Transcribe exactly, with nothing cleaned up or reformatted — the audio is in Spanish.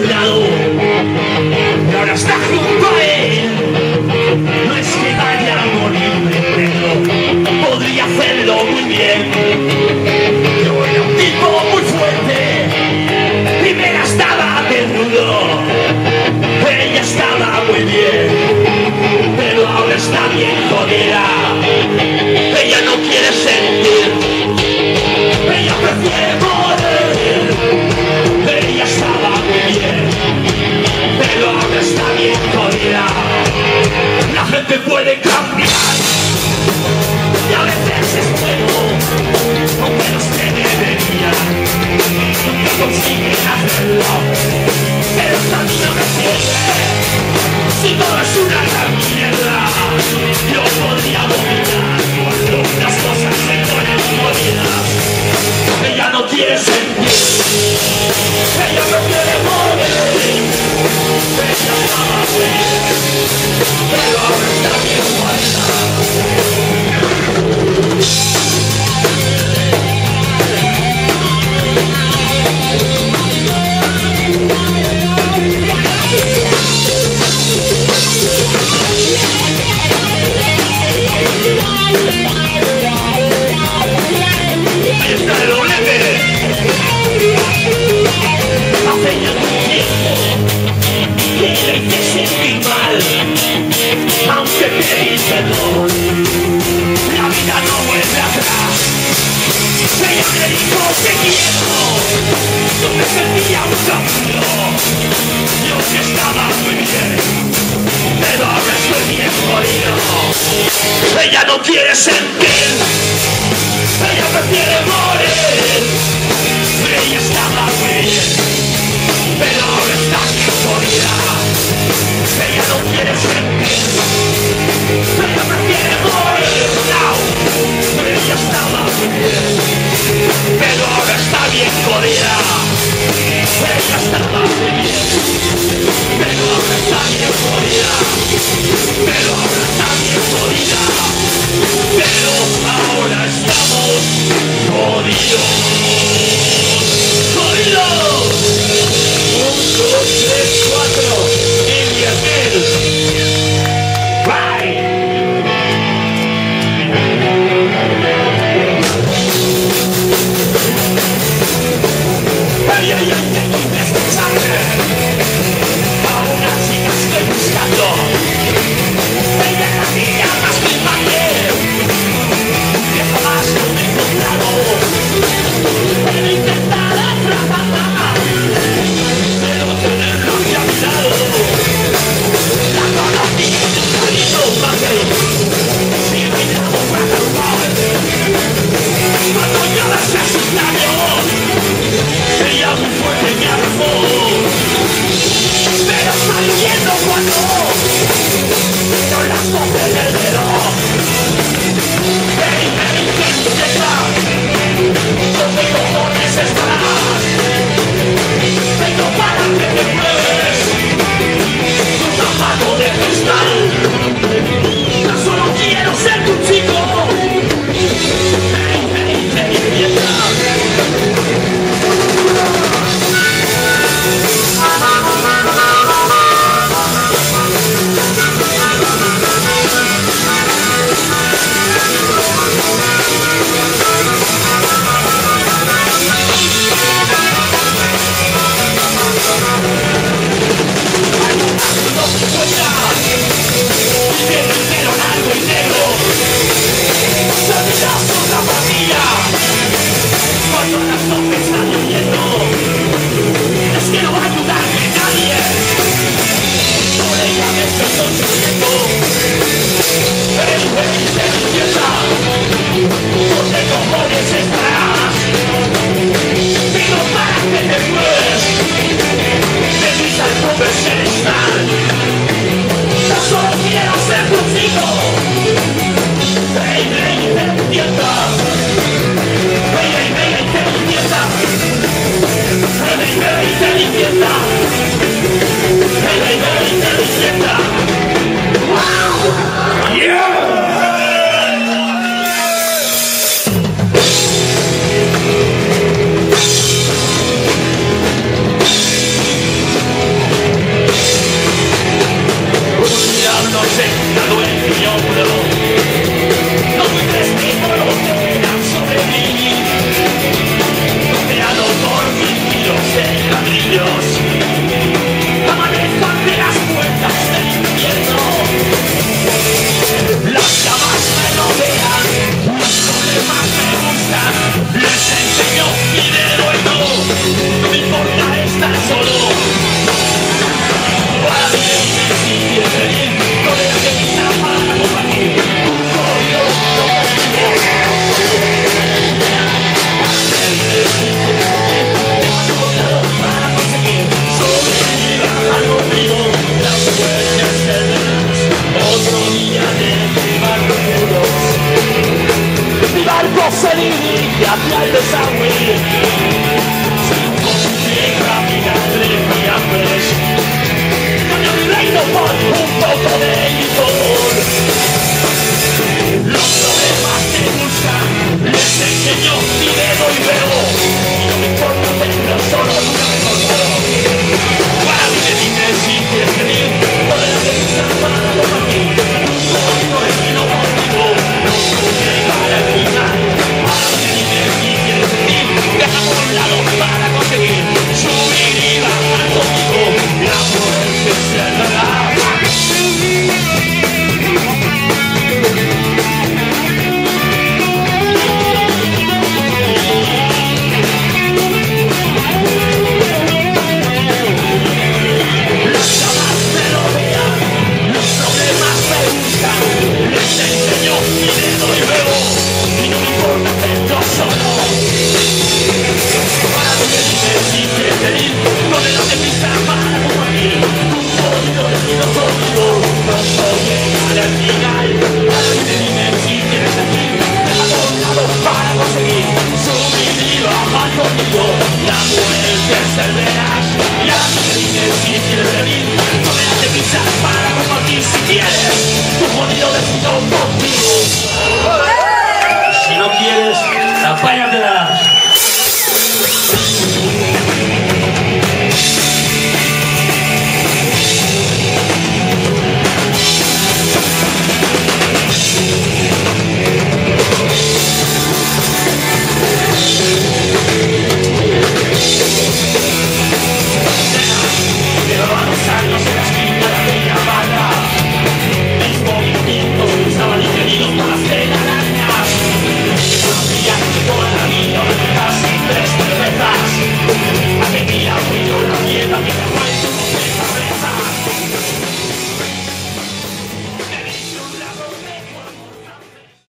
cuidado, y ahora está junto a él. No es que vaya a morir de pelo, podría hacerlo muy bien. Yo era un tipo muy fuerte, Rivera estaba desnudo, ella estaba muy bien, pero ahora está bien jodida. Ella no quiere sentir, ella prefiere morir. Ella estaba muy bien, pero ahora está bien jodida. La gente puede cambiar y a veces es bueno, aunque no se debería. Nunca consiguen hacerlo, pero también no me sirve. Si todo es una gran mierda, yo podría vomitar cuando unas cosas se ponen jodidas. Ella no quiere sentir, ella no quiere morir. Ella estaba bien, pero ahora está bien ¡Fuera!